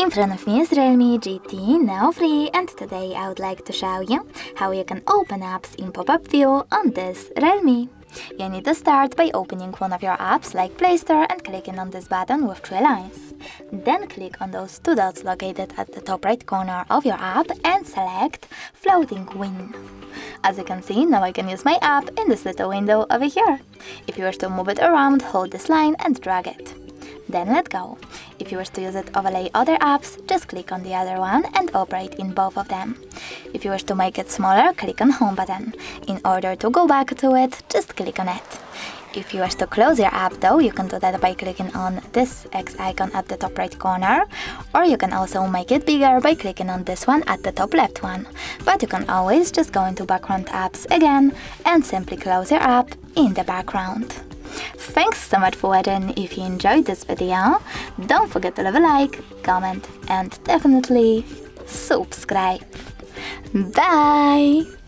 In front of me is Realme GT Neo 3, and today I would like to show you how you can open apps in pop-up view on this Realme. You need to start by opening one of your apps like Play Store and clicking on this button with 3 lines. Then click on those 2 dots located at the top right corner of your app and select Floating Win. As you can see, now I can use my app in this little window over here. If you wish to move it around, hold this line and drag it. Then let go. If you wish to use it overlay other apps, just click on the other one and operate in both of them. If you wish to make it smaller, click on Home button. In order to go back to it, just click on it. If you wish to close your app though, you can do that by clicking on this X icon at the top right corner, or you can also make it bigger by clicking on this one at the top left one. But you can always just go into background apps again and simply close your app in the background. Thanks so much for watching. If you enjoyed this video, don't forget to leave a like, comment and definitely subscribe. Bye!